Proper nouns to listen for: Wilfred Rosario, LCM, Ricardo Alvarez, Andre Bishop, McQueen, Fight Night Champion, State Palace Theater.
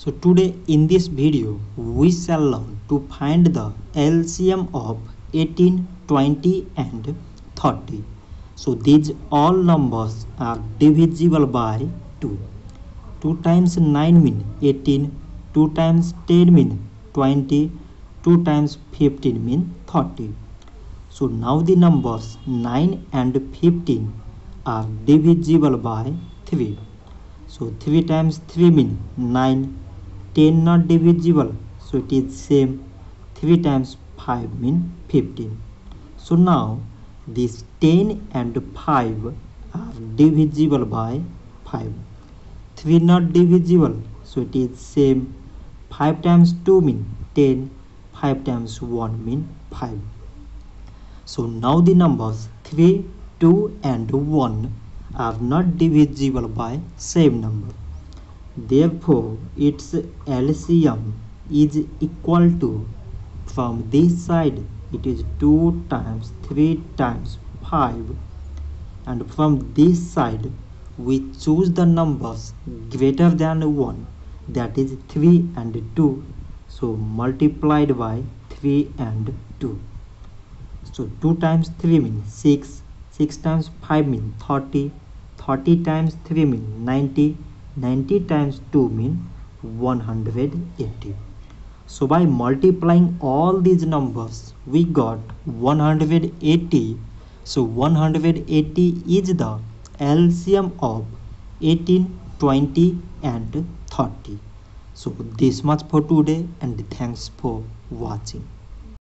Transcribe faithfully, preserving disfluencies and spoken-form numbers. So today in this video we shall learn to find the L C M of eighteen, twenty and thirty. So these all numbers are divisible by two. two times nine mean eighteen, two times ten mean twenty, two times fifteen mean thirty. So now the numbers nine and fifteen are divisible by three. So three times three mean nine, ten not divisible, so it is same. three times five mean fifteen. So now this ten and five are divisible by five. three not divisible, so it is same. five times two mean ten, five times one mean five. So now the numbers three, two and one are not divisible by same number. Therefore, its L C M is equal to, from this side it is two times three times five, and from this side we choose the numbers greater than one, that is three and two, so multiplied by three and two. So two times three means six, six times five means thirty, thirty times three means ninety, ninety times two means one hundred eighty. So by multiplying all these numbers we got one hundred eighty. So one hundred eighty is the L C M of eighteen, twenty and thirty. So this much for today, and thanks for watching.